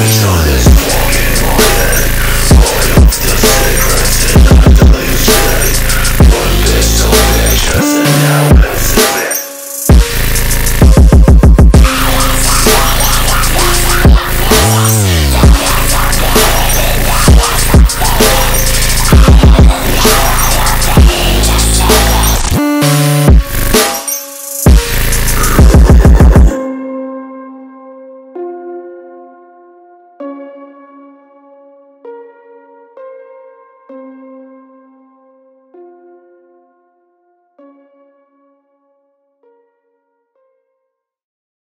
Original.